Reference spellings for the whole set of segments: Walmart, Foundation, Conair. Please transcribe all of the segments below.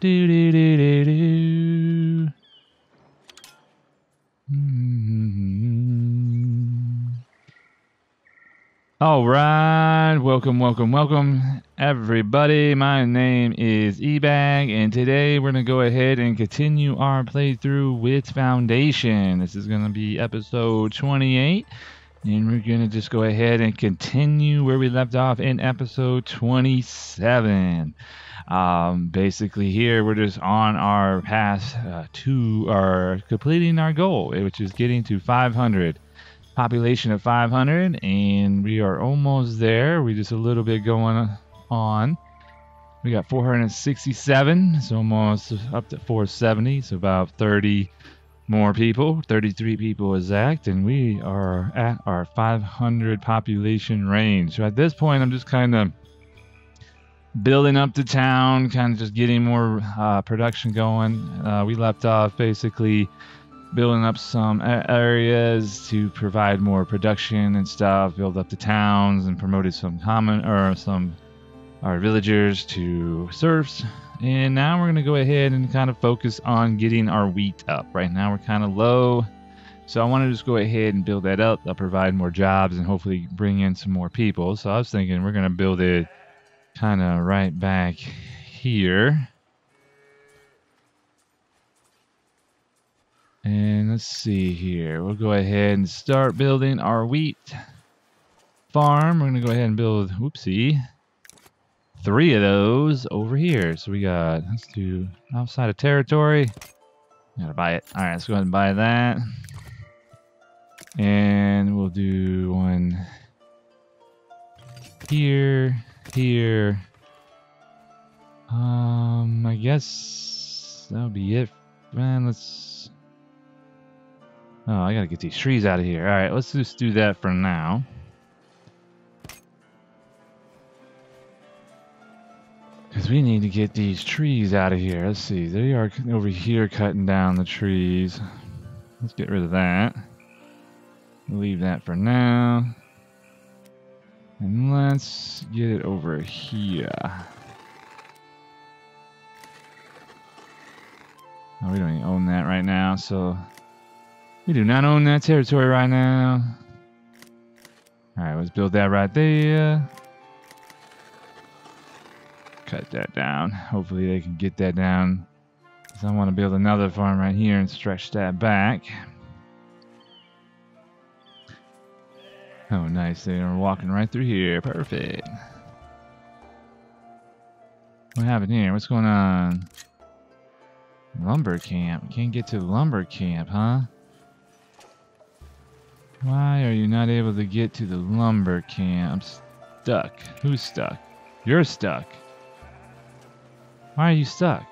Do do do do do. All right, welcome everybody. My name is Ebag, and today we're gonna go ahead and continue our playthrough with Foundation. This is gonna be episode 28, and we're gonna just go ahead and continue where we left off in episode 27. Basically here we're just on our path to our completing our goal, which is getting to 500. Population of 500, and we are almost there. We just a little bit going on. We got 467, so almost up to 470, so about 30 more people, 33 people exact, and we are at our 500 population range. So at this point, I'm just kind of building up the town, kind of just getting more production going. We left off basically building up some areas to provide more production and stuff, build up the towns, and promoted some our villagers to serfs. And now we're gonna go ahead and kind of focus on getting our wheat up. Right now we're kind of low, so I want to just go ahead and build that up. I'll provide more jobs and hopefully bring in some more people. So I was thinking we're gonna build it kind of right back here. And let's see here. We'll go ahead and start building our wheat farm. We're going to go ahead and build, whoopsie, 3 of those over here. So we got, let's do outside of territory. Got to buy it. All right, let's go ahead and buy that. And we'll do one here, here. I guess that'll be it. Man, let's... Oh, I gotta get these trees out of here. Alright, let's just do that for now. Because we need to get these trees out of here. Let's see, they are over here cutting down the trees. Let's get rid of that. Leave that for now. And let's get it over here. Oh, we don't even own that right now, so... We do not own that territory right now. Alright, let's build that right there. Cut that down. Hopefully they can get that down. Because I want to build another farm right here and stretch that back. Oh, nice. They are walking right through here. Perfect. What happened here? What's going on? Lumber camp. Can't get to lumber camp, huh? Why are you not able to get to the lumber camp? I'm stuck. Who's stuck? You're stuck. Why are you stuck?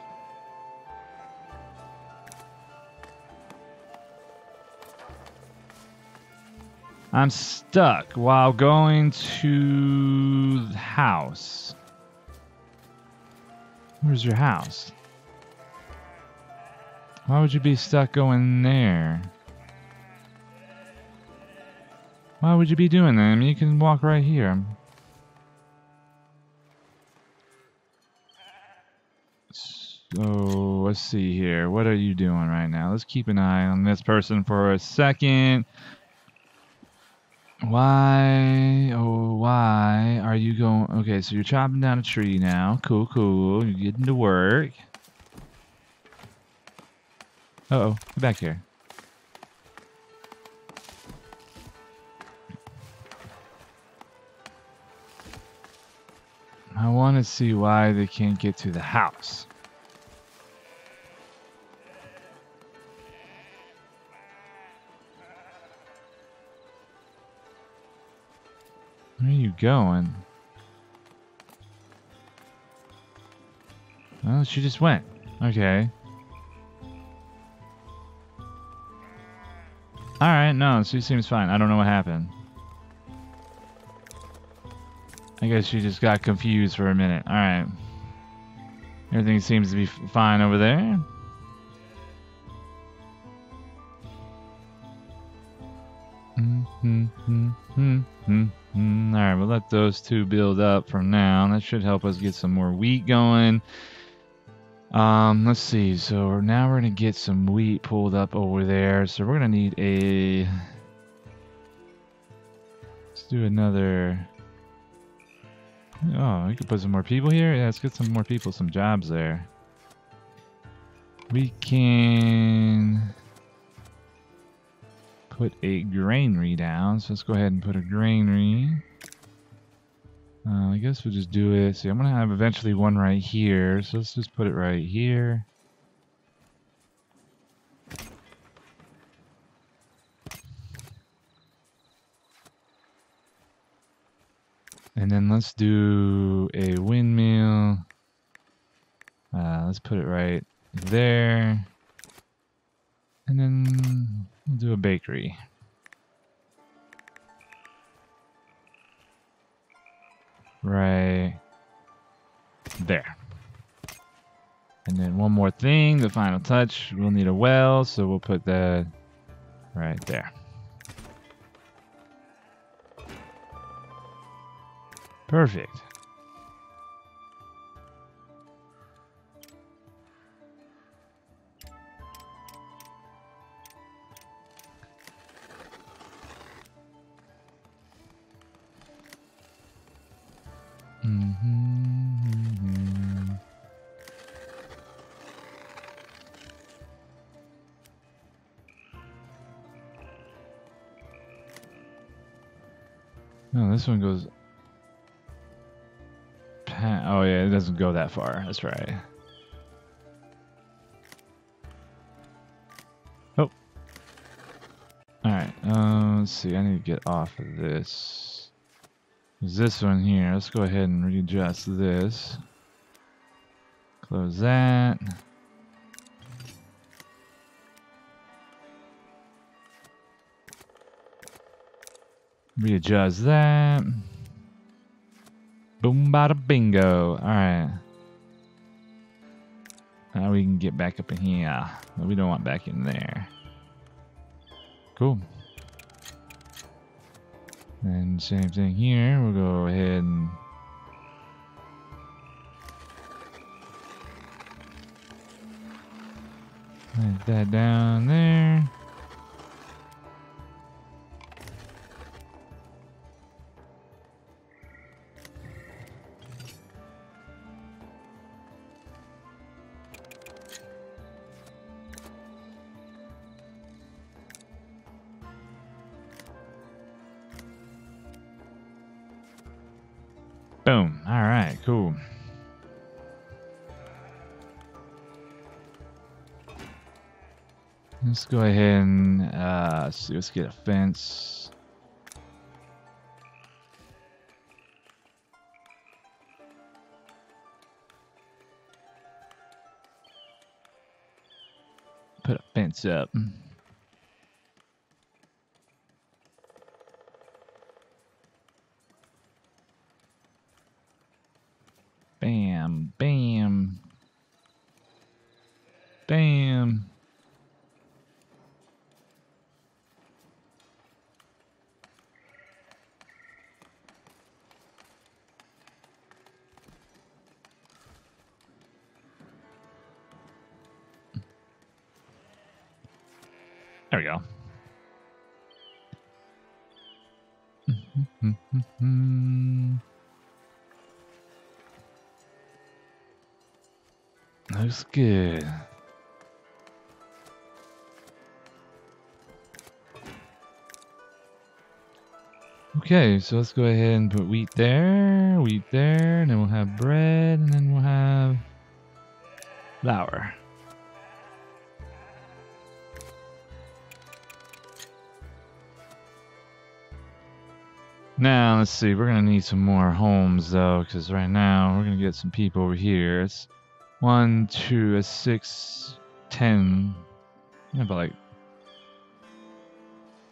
I'm stuck while going to the house. Where's your house? Why would you be stuck going there? Why would you be doing that? I mean, you can walk right here. So, let's see here. What are you doing right now? Let's keep an eye on this person for a second. Why? Oh, why are you going? Okay, so you're chopping down a tree now. Cool, cool. You're getting to work. Uh-oh. Get back here. I want to see why they can't get to the house. Where are you going? Oh, she just went. Okay. Alright, no, she seems fine. I don't know what happened. I guess she just got confused for a minute. Alright. Everything seems to be fine over there. Alright, we'll let those two build up for now. That should help us get some more wheat going. Let's see. So now we're going to get some wheat pulled up over there. So we're going to need a... Let's do another... Oh, we could put some more people here? Yeah, let's get some more people, some jobs there. We can... put a granary down. So let's go ahead and put a granary. I guess we'll just do it. See, I'm going to have eventually one right here. So let's just put it right here. And then let's do a windmill. Let's put it right there. And then we'll do a bakery. Right there. And then one more thing, the final touch. We'll need a well, so we'll put that right there. Perfect. No, this one goes... Oh yeah, it doesn't go that far. That's right. Oh. Alright, let's see. I need to get off of this. There's this one here. Let's go ahead and readjust this. Close that. Readjust that. Boom, bada, bingo. Alright. Now we can get back up in here. We don't want back in there. Cool. And same thing here. We'll go ahead and... Put that down there. Boom. All right, cool. Let's go ahead and see, let's get a fence. Put a fence up. Bam, bam, bam. There we go. Looks good. Okay, so let's go ahead and put wheat there, and then we'll have bread, and then we'll have flour. Now, let's see, we're going to need some more homes, though, because right now we're going to get some people over here. It's 1, 2, 6, 10. Yeah, but like,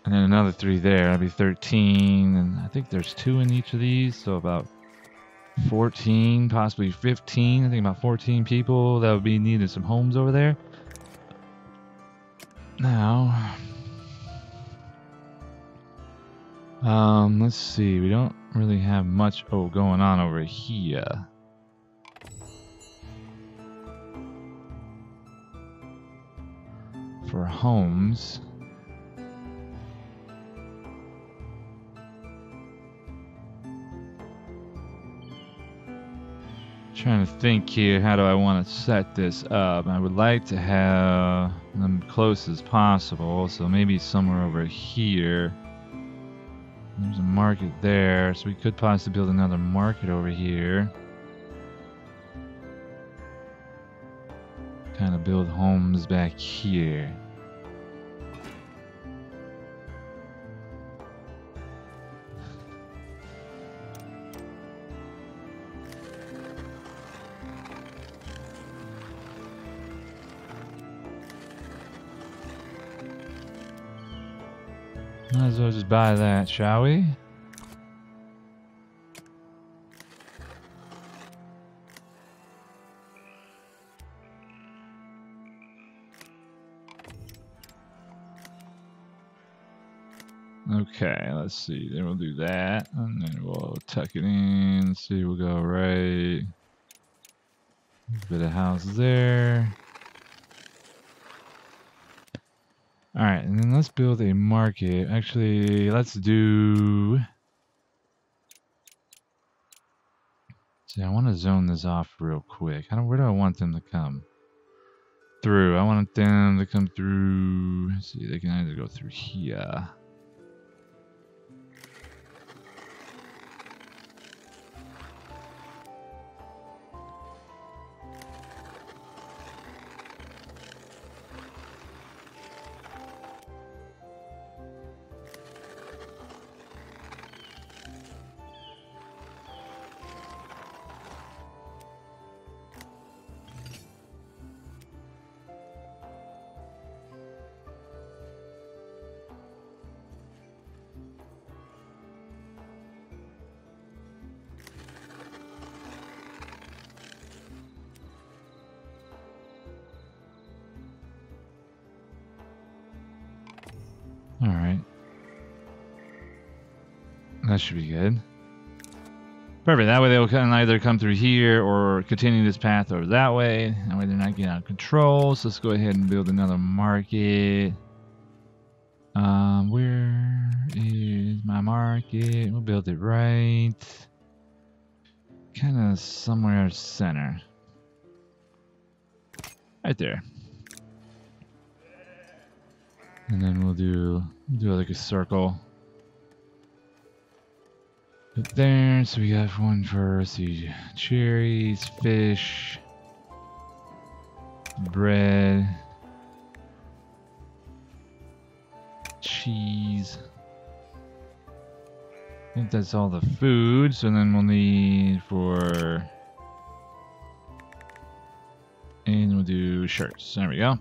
and then another 3 there. That'd be 13, and I think there's 2 in each of these, so about 14, possibly 15. I think about 14 people that would be needing some homes over there. Now, let's see. We don't really have much going on over here. homes. Trying to think here, how do I want to set this up? I would like to have them close as possible, so maybe somewhere over here. There's a market there, so we could possibly build another market over here. Kind of build homes back here. Might as well just buy that, shall we? Okay, let's see. Then we'll do that, and then we'll tuck it in. Let's see, we'll go right. Bit of house there. Alright, and then let's build a market. Actually, let's do... See, I want to zone this off real quick. Where do I want them to come? Through. I want them to come through... Let's see, they can either go through here. Alright. That should be good. Perfect. That way they'll either come through here or continue this path over that way. That way they're not getting out of control. So let's go ahead and build another market. Where is my market? We'll build it right. Kind of somewhere center. Right there. And then we'll do like a circle. Up there, so we have one for see, cherries, fish, bread, cheese. I think that's all the food, so then we'll need for... And we'll do shirts, there we go.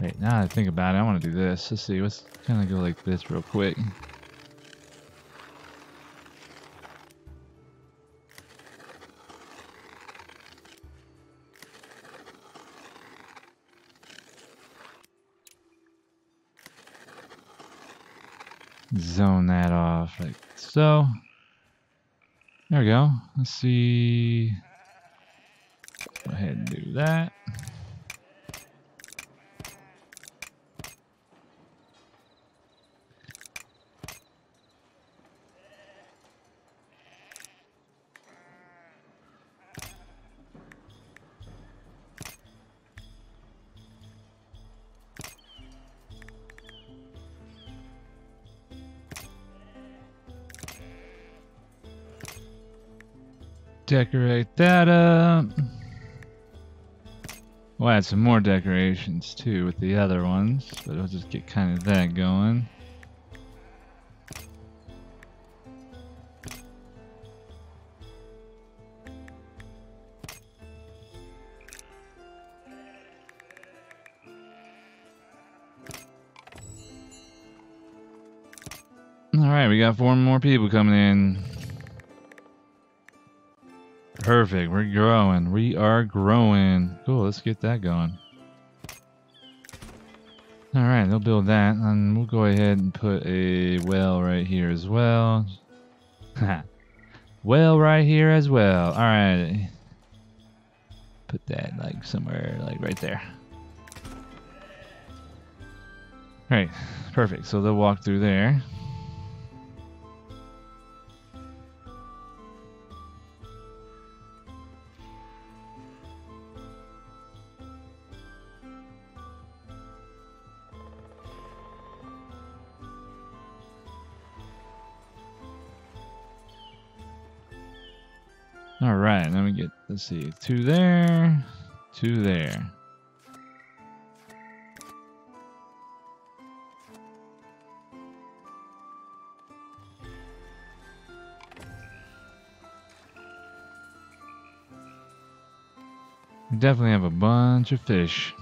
Wait, now that I think about it, I want to do this. Let's see, let's kind of go like this real quick. Zone that off like so. There we go. Let's see. Go ahead and do that. Decorate that up. We'll add some more decorations too with the other ones, but I'll just get kind of that going. Alright, we got 4 more people coming in. Perfect, we're growing. We are growing. Cool, let's get that going. Alright, they'll build that, and we'll go ahead and put a well right here as well. Alright. put that like somewhere like right there. All right, perfect. So they'll walk through there. All right, let me get, let's see, two there, two there. We definitely have a bunch of fish.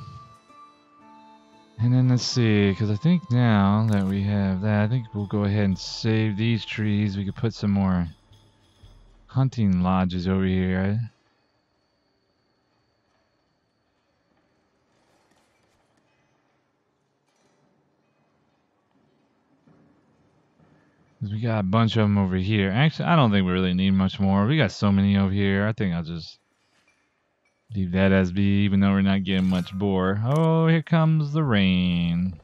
And then let's see, because I think now that we have that, I think we'll go ahead and save these trees. We could put some more hunting lodges over here. We got a bunch of them over here. Actually, I don't think we really need much more. We got so many over here. I think I'll just leave that as be, even though we're not getting much boar. Oh, here comes the rain.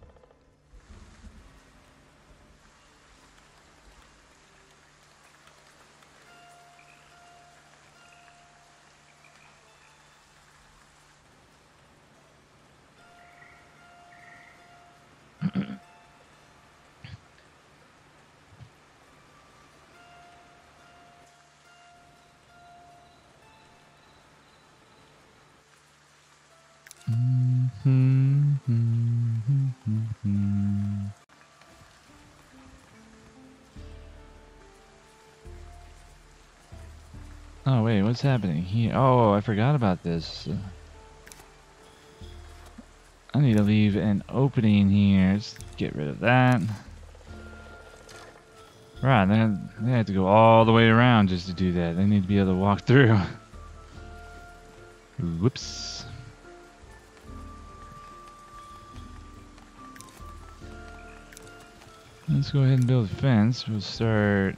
Oh wait, what's happening here? Oh, I forgot about this. I need to leave an opening here. Let's get rid of that. Right, they have to go all the way around just to do that. They need to be able to walk through. Whoops. Let's go ahead and build a fence. We'll start...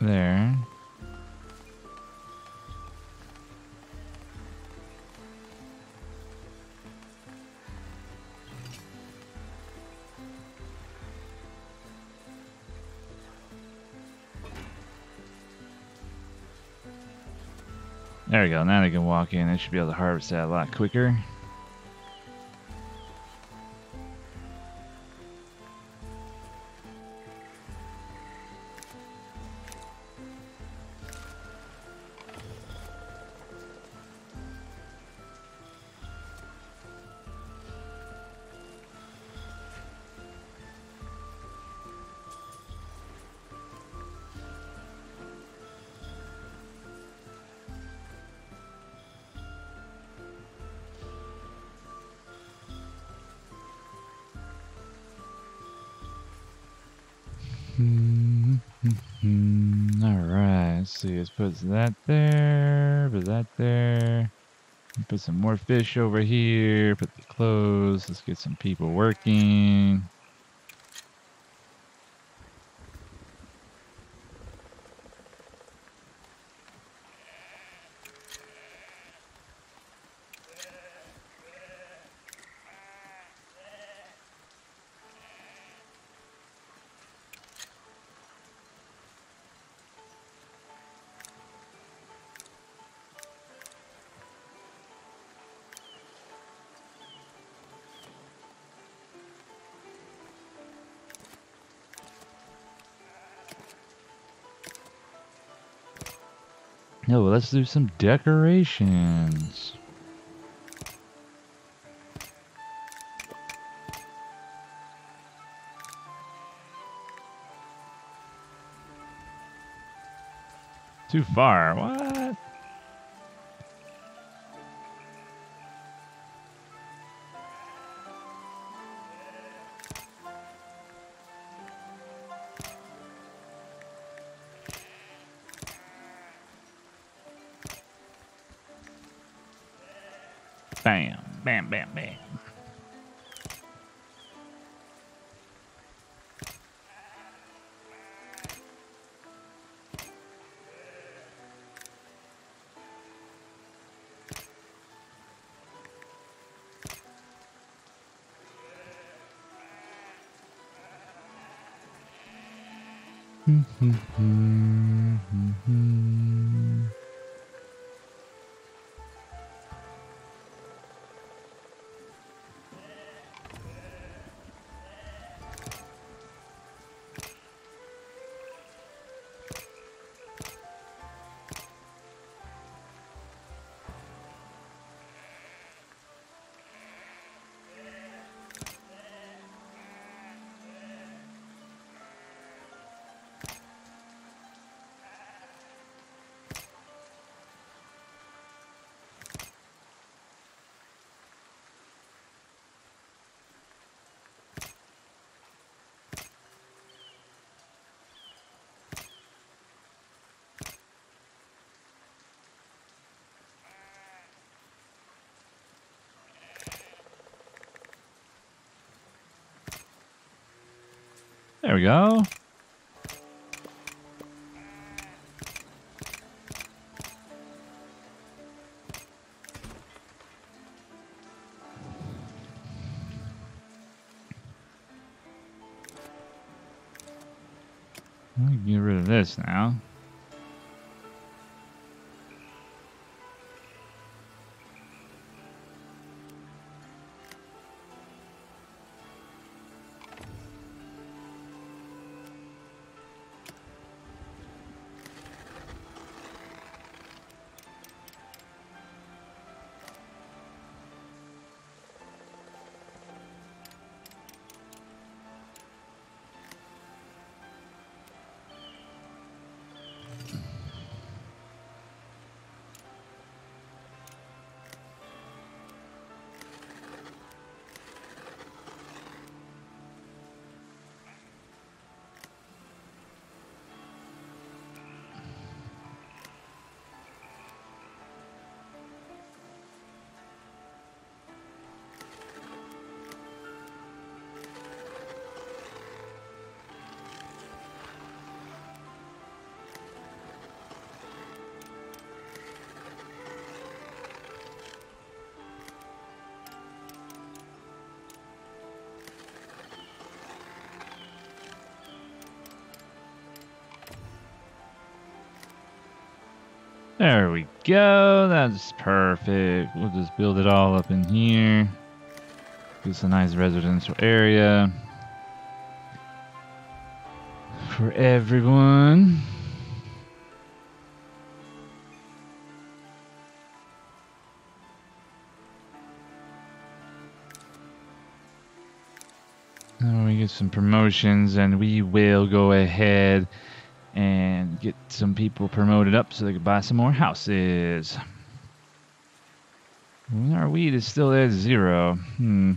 there. There we go. Now they can walk in. They should be able to harvest that a lot quicker. Alright, let's see, let's put that there, put some more fish over here, put the clothes, let's get some people working. No, let's do some decorations. Too far. What? Bam, bam, bam, bam. There we go. I can get rid of this now. There we go, that's perfect. We'll just build it all up in here. It's a nice residential area for everyone. Now we get some promotions and we will go ahead and get some people promoted up so they could buy some more houses. Well, our weed is still at 0. Ain't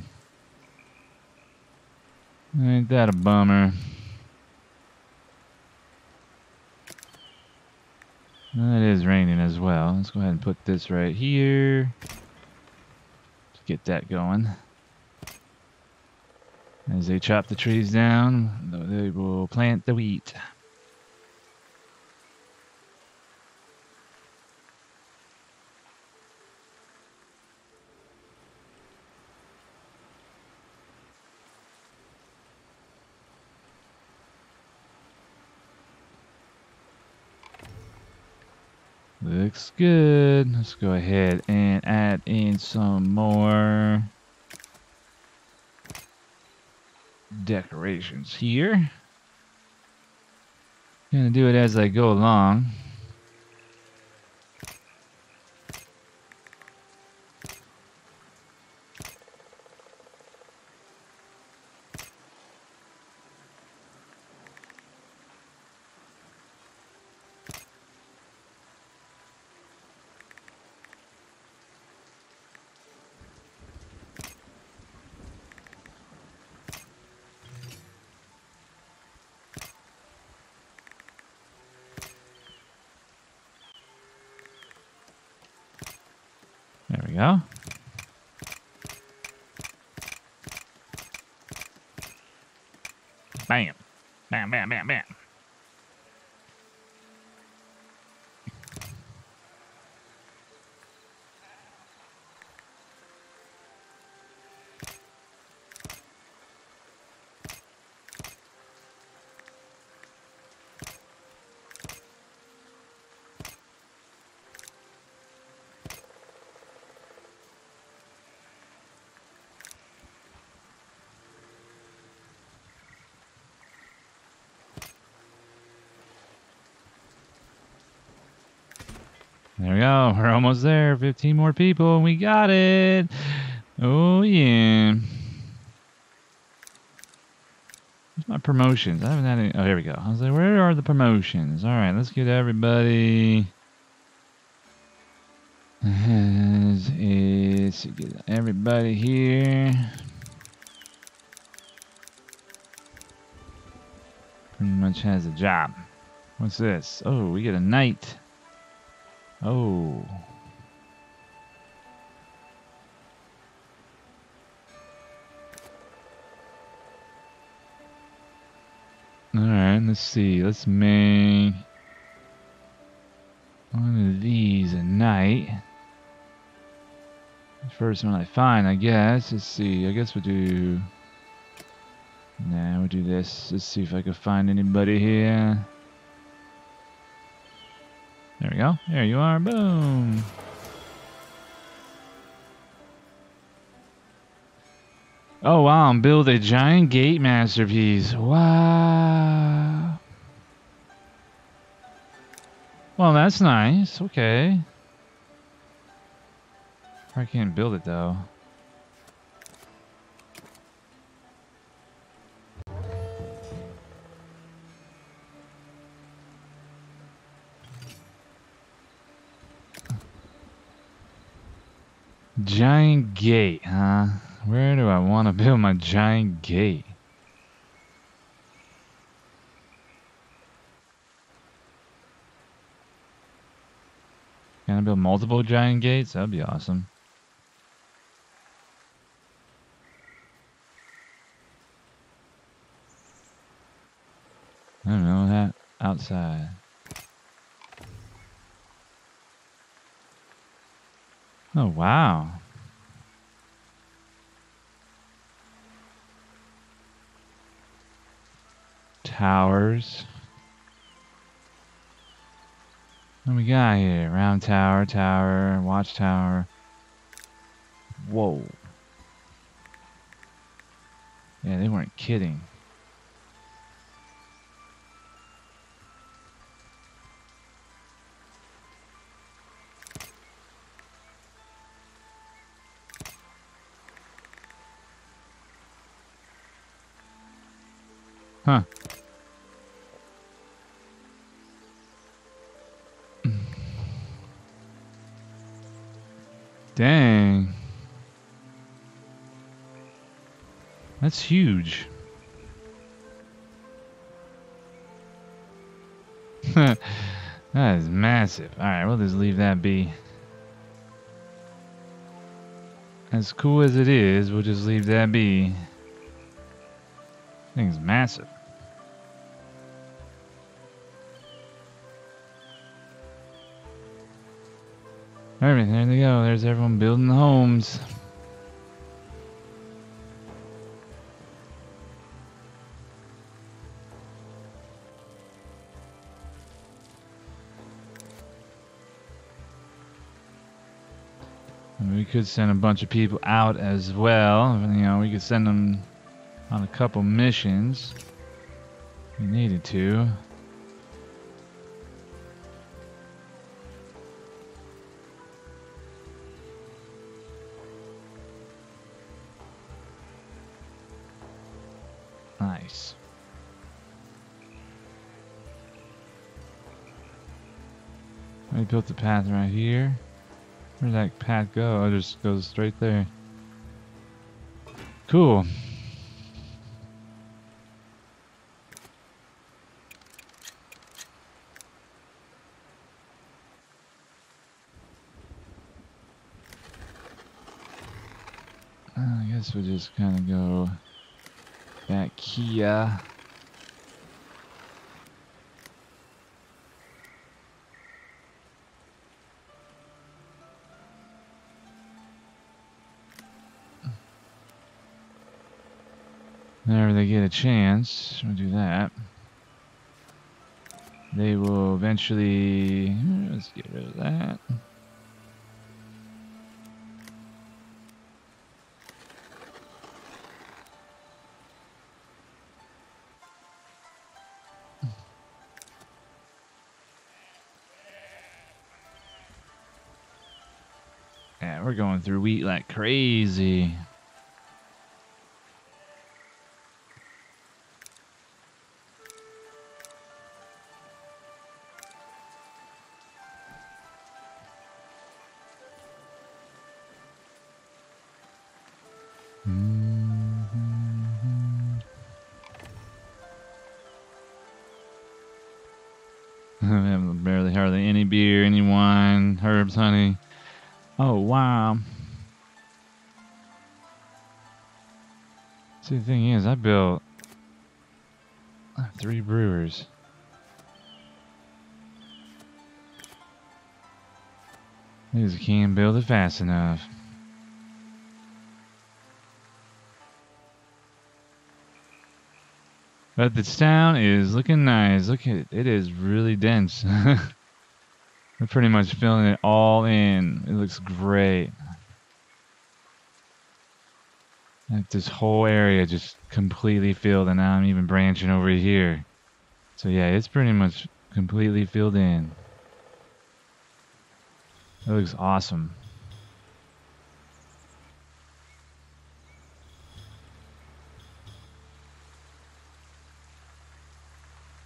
that a bummer? Well, it is raining as well. Let's go ahead and put this right here to get that going. As they chop the trees down, they will plant the wheat. Looks good. Let's go ahead and add in some more decorations here. Gonna do it as I go along. Yeah. Bam. Bam, bam, bam, bam. There we go. We're almost there. 15 more people. We got it. Oh, yeah. Where's my promotions? I haven't had any. Oh, here we go. I was like, where are the promotions? All right, let's get everybody. Let's get everybody here. Pretty much has a job. What's this? Oh, we get a knight. Oh. Alright, let's see. Let's make one of these a knight. The first one I find, I guess. Let's see. I guess we'll do... Nah, we'll do this. Let's see if I can find anybody here. There we go. There you are. Boom. Oh, wow. I'm building a giant gate masterpiece. Wow. Well, that's nice. Okay. I can't build it, though. Giant gate, huh? Where do I want to build my giant gate? Can I build multiple giant gates? That'd be awesome. I don't know that outside. Oh, wow. Towers. What do we got here? Round tower, tower, watchtower. Whoa. Yeah, they weren't kidding. Huh. Dang. That's huge. That is massive. Alright, we'll just leave that be. As cool as it is, we'll just leave that be. Thing's massive. Alright, there they go. There's everyone building homes. And we could send a bunch of people out as well. You know, we could send them on a couple missions. We needed to. Nice. I built the path right here. Where'd that path go? It just goes straight there. Cool. I guess we'll just kind of go... That Kia. Whenever they get a chance, we'll do that. They will eventually... Let's get rid of that. Yeah, we're going through wheat like crazy. Hardly any beer, any wine, herbs, honey. Oh, wow. See, the thing is, I built 3 brewers. Because I can't build it fast enough. But this town is looking nice. Look at it. It is really dense. We're pretty much filling it all in. It looks great. Like this whole area just completely filled, and now I'm even branching over here. So yeah, it's pretty much completely filled in. It looks awesome.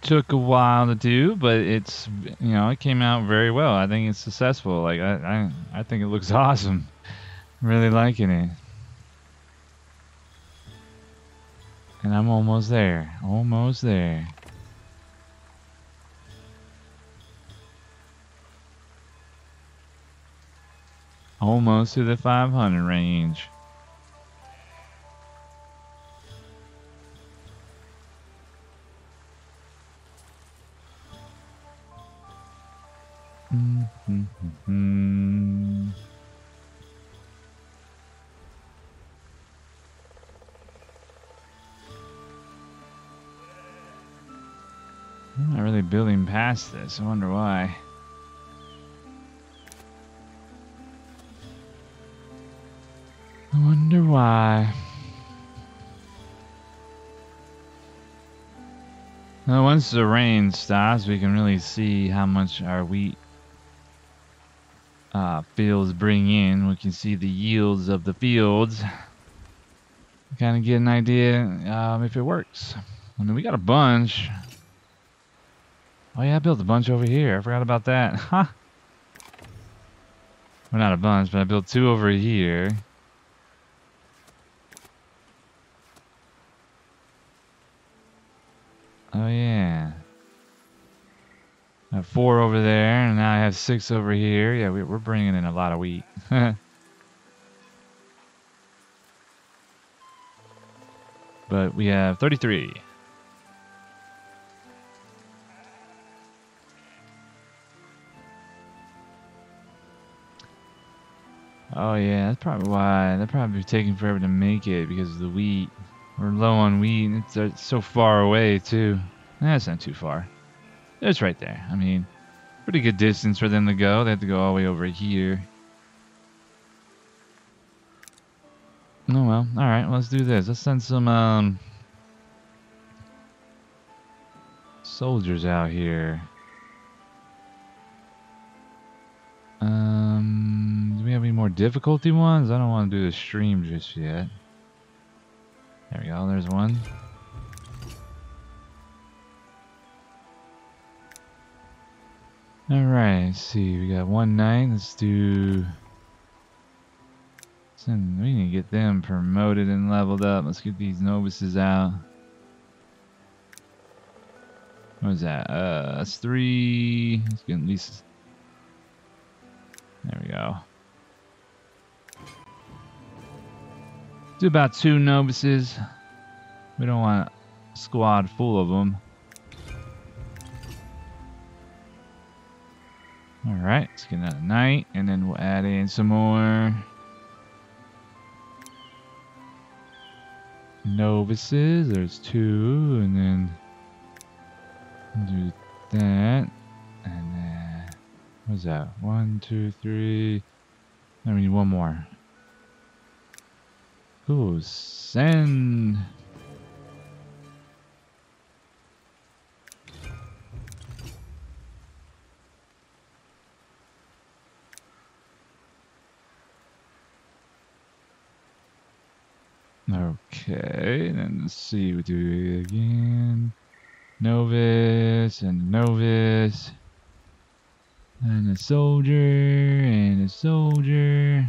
Took a while to do, but it's, you know, it came out very well. I think it's successful. Like I think it looks awesome. I'm really liking it. And I'm almost there. Almost there. Almost to the 500 range. I'm not really building past this. I wonder why. I wonder why. Now, once the rain stops, we can really see how much our wheat fields bring in. We can see the yields of the fields. Kind of get an idea if it works. I mean, we got a bunch. Oh yeah, I built a bunch over here. I forgot about that. Huh? Well, not a bunch, but I built 2 over here. Oh yeah. I have 4 over there, and now I have 6 over here. Yeah, we're bringing in a lot of wheat. But we have 33. Oh yeah, that's probably why. That probably be taking forever to make it because of the wheat. We're low on wheat, and it's so far away too. That's not too far. It's right there. I mean, pretty good distance for them to go. They have to go all the way over here. Oh well. Alright, let's do this. Let's send some soldiers out here. Do we have any more difficulty ones? I don't want to do the stream just yet. There we go. There's one. Alright, let's see, we got one night, let's do... We need to get them promoted and leveled up. Let's get these novices out. What was that? That's 3... Let's get at least... There we go. Do about 2 novices. We don't want a squad full of them. Alright, let's get another night, and then we'll add in some more novices. There's 2, and then we'll do that, and then, what's that? 1, 2, 3, I need one more. Ooh, send! Okay, and let's see, we do it again. Novice and novice. And a soldier and a soldier.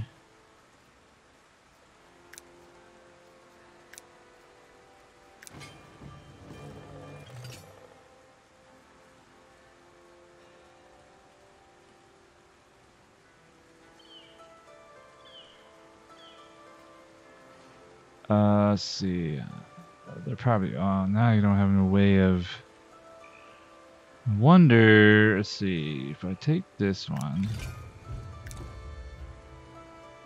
Let's see. They're probably now you don't have no way of. I wonder, let's see, if I take this one,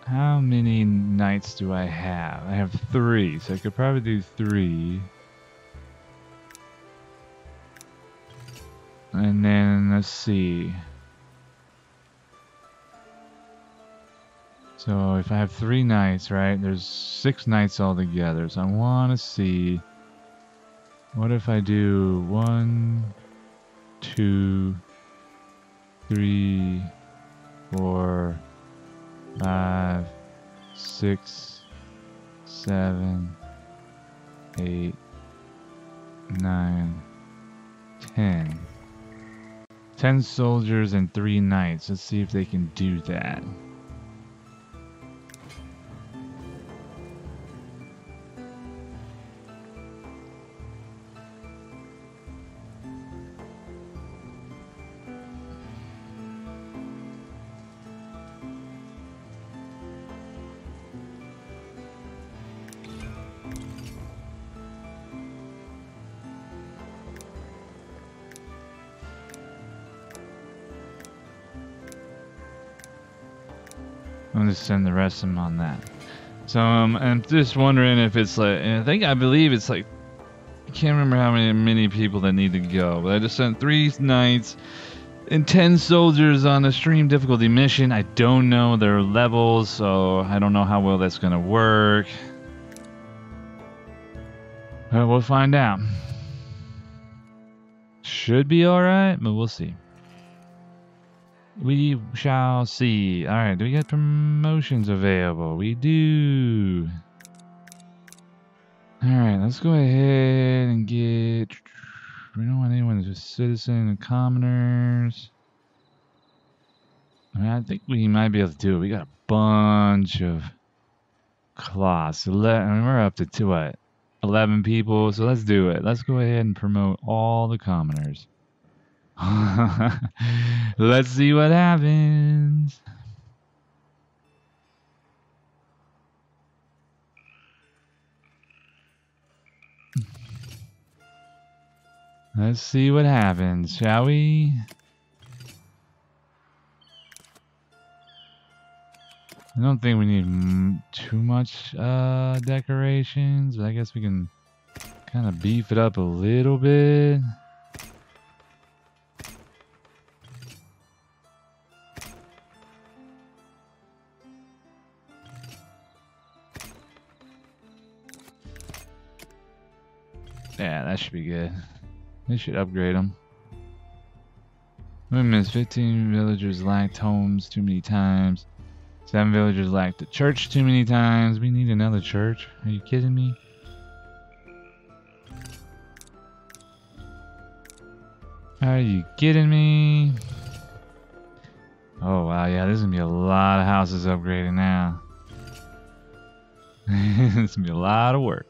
how many knights do I have? I have 3, so I could probably do 3. And then, let's see. So if I have 3 knights, right, there's 6 knights altogether, so I want to see, what if I do 1, 2, 3, 4, 5, 6, 7, 8, 9, 10. 10 soldiers and 3 knights. Let's see if they can do that. I'm gonna send the rest of them on that. So I'm just wondering if it's like, and I believe it's like, I can't remember how many people that need to go, but I just sent 3 knights and 10 soldiers on a extreme difficulty mission. I don't know their levels, so I don't know how well that's gonna work. But we'll find out. Should be all right, but we'll see. We shall see. Alright, do we get promotions available? We do. Alright, let's go ahead and get... We don't want anyone who's a citizen and commoners. I mean, I think we might be able to do it. We got a bunch of cloths. I mean, we're up to what? 11 people, so let's do it. Let's go ahead and promote all the commoners. Let's see what happens. Let's see what happens, shall we? I don't think we need too much decorations, but I guess we can kind of beef it up a little bit. Yeah, that should be good. They should upgrade them. We missed 15 villagers lacked homes too many times. 7 villagers lacked the church too many times. We need another church. Are you kidding me? Are you kidding me? Oh wow, yeah, there's gonna be a lot of houses upgraded now. It's gonna be a lot of work.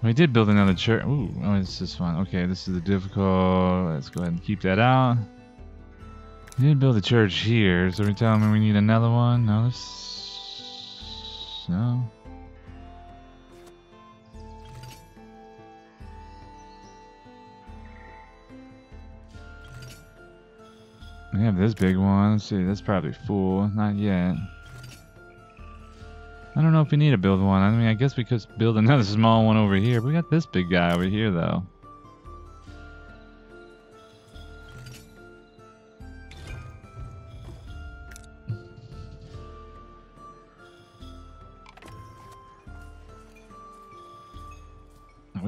We did build another church. Ooh, oh, it's this one. Okay, this is the difficult. Let's go ahead and keep that out. We did build a church here, so we're telling me we need another one. No, no. We have this big one. Let's see, that's probably full. Not yet. I don't know if we need to build one. I mean, I guess we could build another small one over here. But we got this big guy over here, though.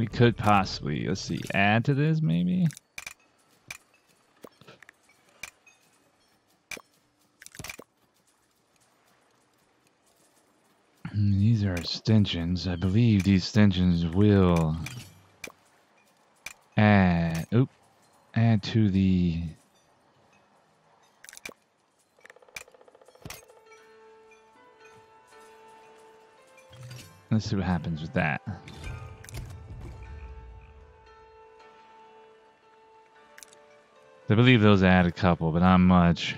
We could possibly, let's see, add to this maybe? These are extensions. I believe these extensions will add, add to the let's see what happens with that. I believe those add a couple, but not much.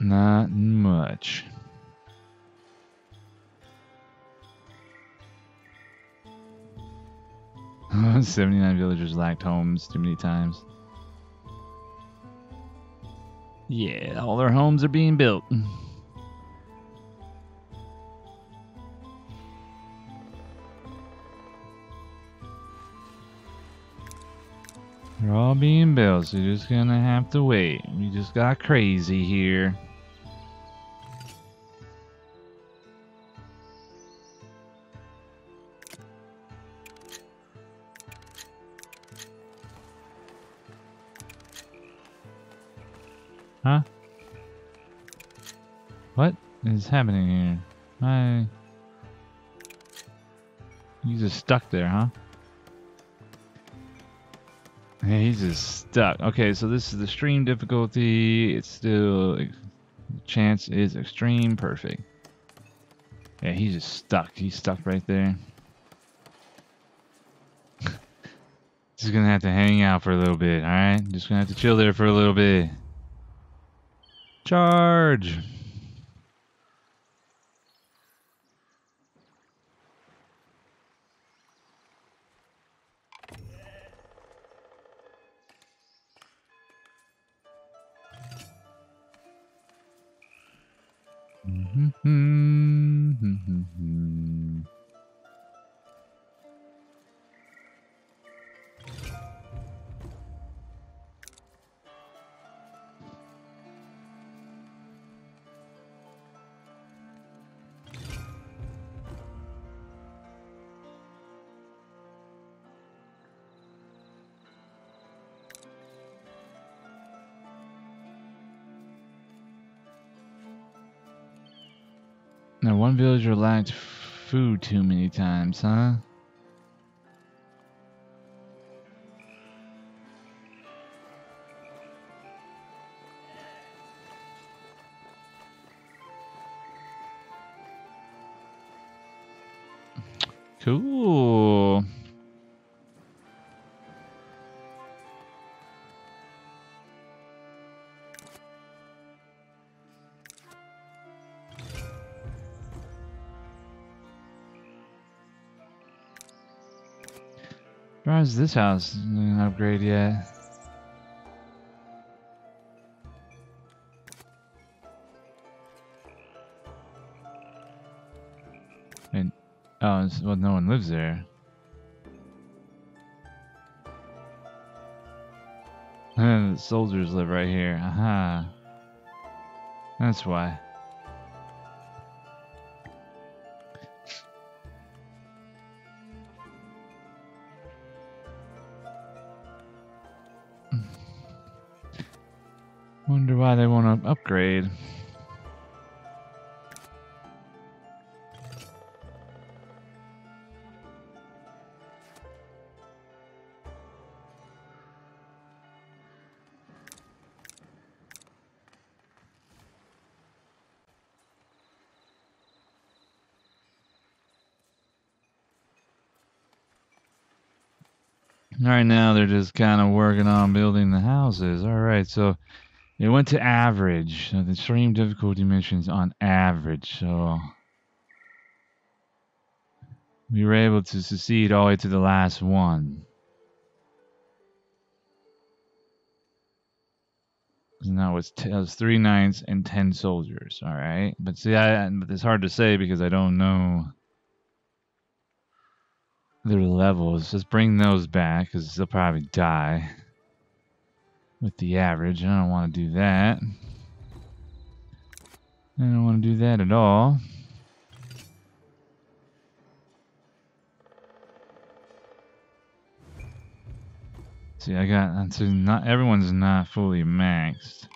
Not much. Oh, 79 villagers lacked homes too many times. Yeah, all their homes are being built. They're all being built, so you're just gonna have to wait. We just got crazy here. Huh? What is happening here? He's just stuck there, huh? Yeah, he's just stuck. Okay, so this is the stream difficulty. It's still... chance is extreme. Perfect. Yeah, he's just stuck. He's stuck right there. Just gonna have to hang out for a little bit, alright? Just gonna have to chill there for a little bit. Charge. Now, one villager lacked food too many times, huh? Cool. Why is this house didn't upgrade yet? And oh, well, no one lives there. The soldiers live right here. Aha. That's why. Wonder why they want to upgrade. Right now they're just kind of working on building the houses. All right, so it went to average. So the extreme difficulty missions on average. So we were able to succeed all the way to the last one. And that was, three knights and 10 soldiers. All right. But see, but it's hard to say because I don't know their levels. Just bring those back because they'll probably die with the average. I don't want to do that. I don't want to do that at all. See, I got to not everyone's not fully maxed.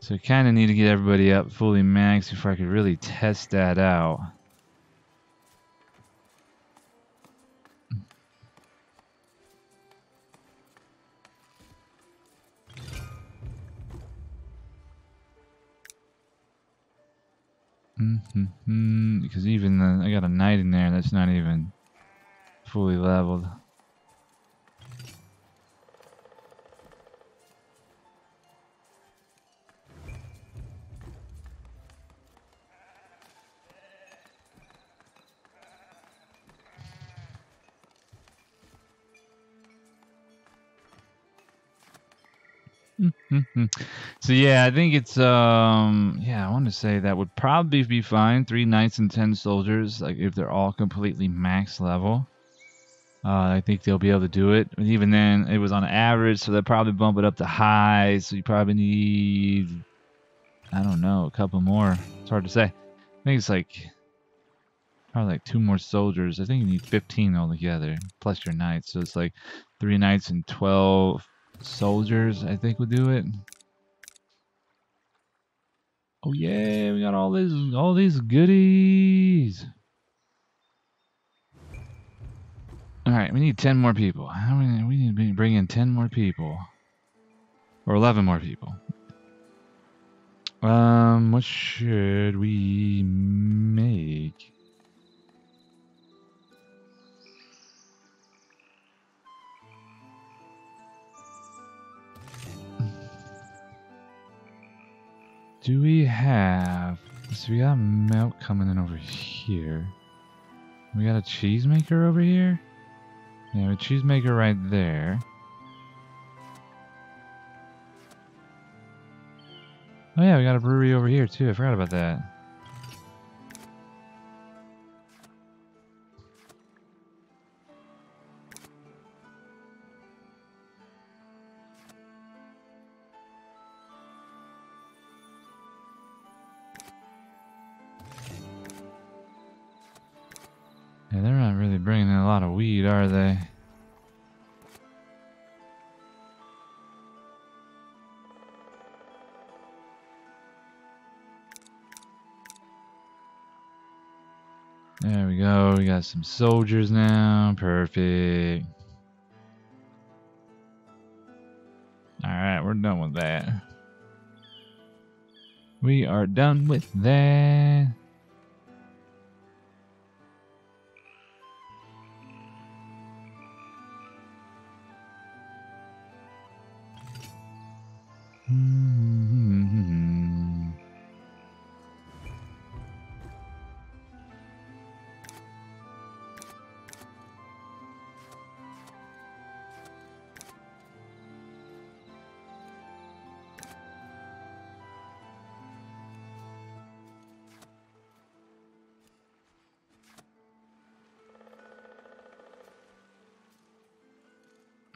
So I kind of need to get everybody up fully maxed before I could really test that out. Because even I got a knight in there that's not even fully leveled. So yeah, I think it's yeah, I want to say that would probably be fine. 3 knights and 10 soldiers, like if they're all completely max level. I think they'll be able to do it. And even then, it was on average, so they'll probably bump it up to high. So you probably need, I don't know, a couple more. It's hard to say. I think it's like probably like 2 more soldiers. I think you need 15 altogether plus your knights. So it's like 3 knights and 12 soldiers, I think would do it. Oh yeah, we got all these goodies. All right, we need 10 more people. How many? We need to bring in 10 more people, or 11 more people. What should we make? Do we have... So we got milk coming in over here. We got a cheesemaker over here? Yeah, a cheesemaker right there. Oh yeah, we got a brewery over here too. I forgot about that. Yeah, they're not really bringing in a lot of weed, are they? There we go. We got some soldiers now. Perfect. Alright, we're done with that. We are done with that.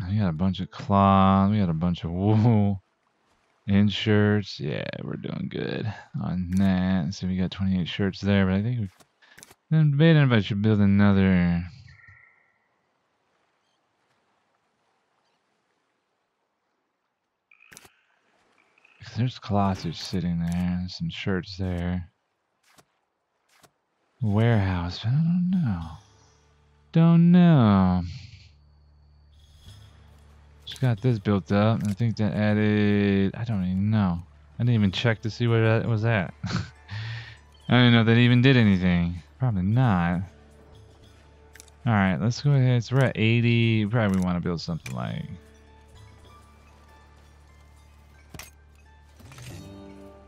We got a bunch of cloth, we got a bunch of wool and shirts. Yeah, we're doing good on that. So we got 28 shirts there, but I think I'm debating if I should build another. Because there's cloth that's sitting there, there's some shirts there. Warehouse, but I don't know. Don't know. Just got this built up, and I think that added, I don't even know. I didn't even check to see where that was at. I don't even know if that even did anything. Probably not. Alright, let's go ahead. So we're at 80. Probably want to build something like...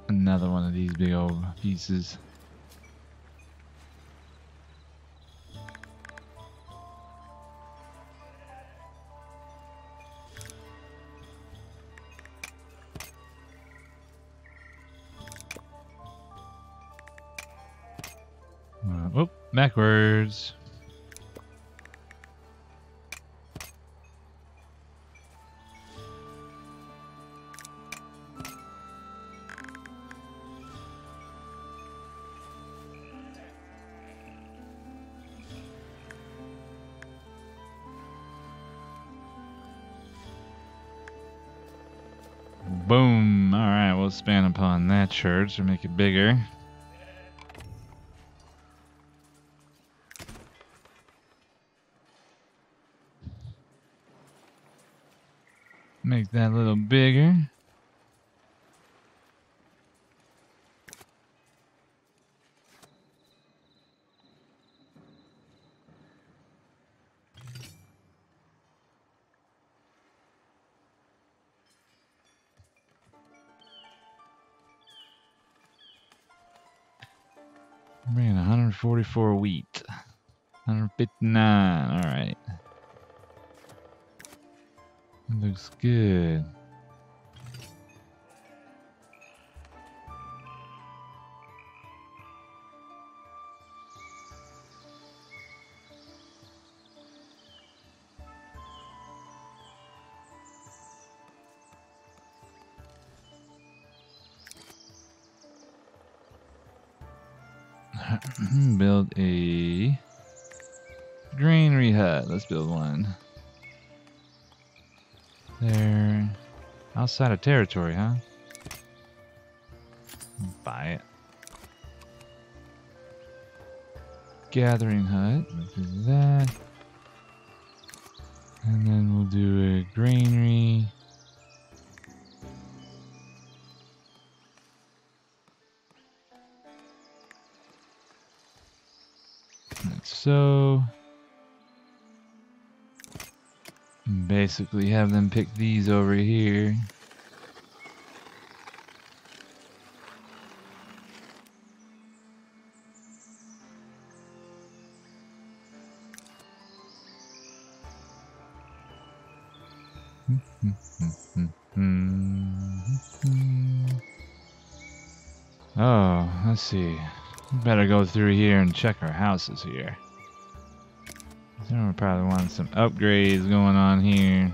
another one of these big old pieces. Oh, backwards. Boom. Alright, we'll expand upon that church and make it bigger. Make that a little bigger. Man, 144 wheat. 159. All right. Looks good. Build a granary hut. Let's build one. They're outside of territory, huh? Buy it. Gathering hut. We'll do that. And then we'll do a granary. Like so. Basically have them pick these over here. Oh, let's see. We better go through here and check our houses here. We probably want some upgrades going on here.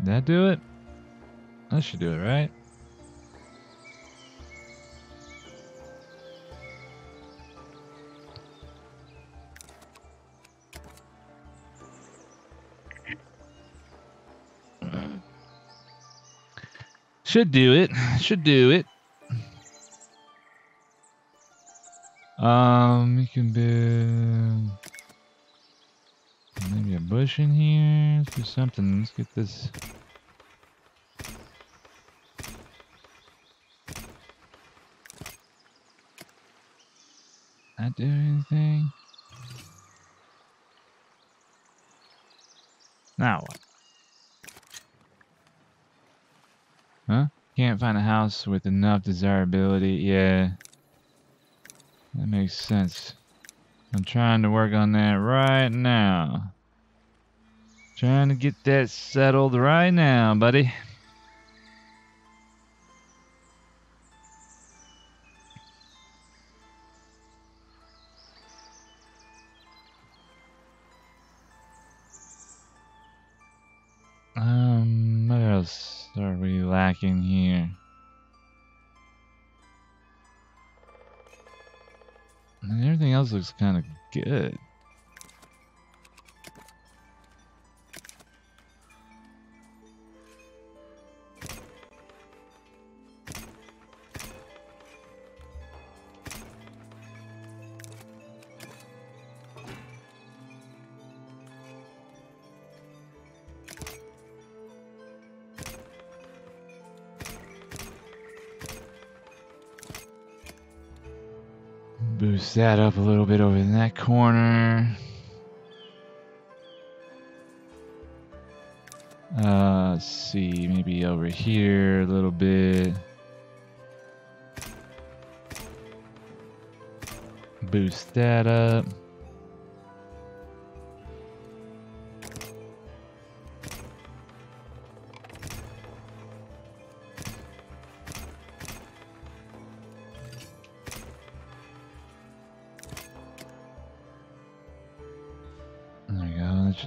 Did that do it? That should do it, right? Should do it. Should do it. You can build maybe a bush in here. Let's do something. Let's get this. Not doing anything. Now what? Huh? Can't find a house with enough desirability. Yeah. That makes sense. I'm trying to work on that right now. Trying to get that settled right now, buddy. What else? Are we lacking here? And everything else looks kind of good. Boost that up a little bit over in that corner. Let's see, maybe over here a little bit. Boost that up.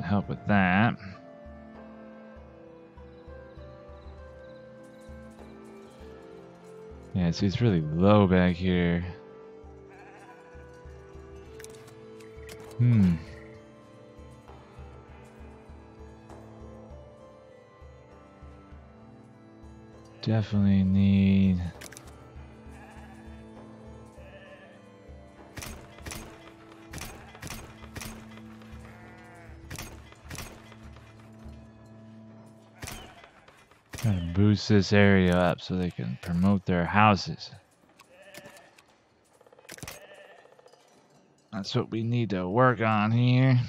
Help with that. Yeah, see, it's really low back here. Hmm. Definitely need... Gotta boost this area up so they can promote their houses. That's what we need to work on here.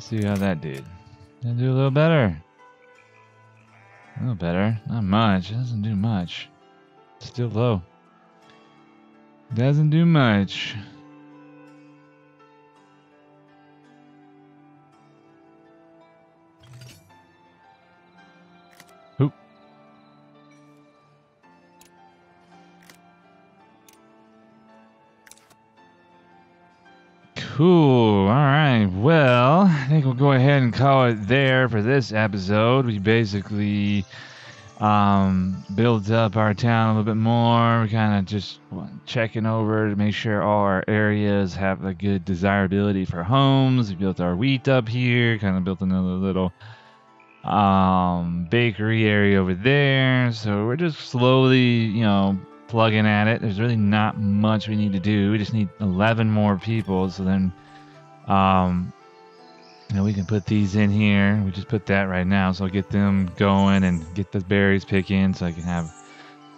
See how that did. Did do a little better. A little better. Not much. It doesn't do much. It's still low. Doesn't do much. Oop. Cool. All right. Well, I think we'll go ahead and call it there for this episode. We basically built up our town a little bit more. We're kind of just checking over to make sure all our areas have a good desirability for homes. We built our wheat up here, kind of built another little bakery area over there. So we're just slowly, you know, plugging at it. There's really not much we need to do. We just need 11 more people, so then and we can put these in here. We just put that right now, so I'll get them going and get the berries picking so I can have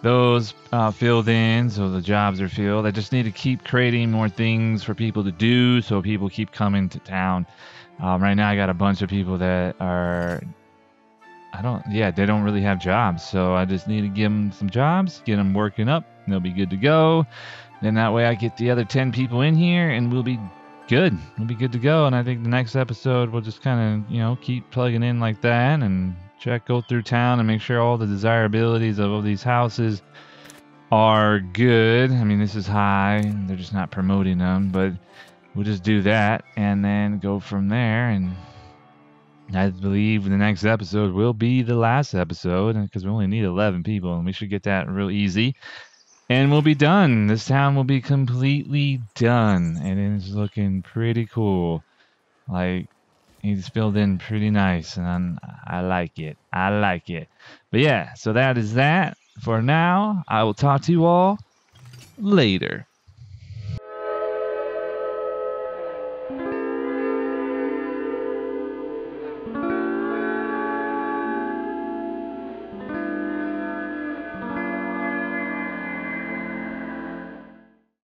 those filled in, so the jobs are filled. I just need to keep creating more things for people to do, so people keep coming to town. Right now I got a bunch of people that are, they don't really have jobs, so I just need to give them some jobs, get them working up, and they'll be good to go. Then that way I get the other 10 people in here and we'll be good. We'll be good to go. And I think the next episode we'll just kind of, you know, keep plugging in like that and go through town and make sure all the desirabilities of all these houses are good. I mean, this is high, they're just not promoting them, but we'll just do that and then go from there. And I believe the next episode will be the last episode, because we only need 11 people and we should get that real easy. And we'll be done. This town will be completely done. And it's looking pretty cool. Like, it's filled in pretty nice. And I like it. I like it. But yeah, so that is that for now. I will talk to you all later.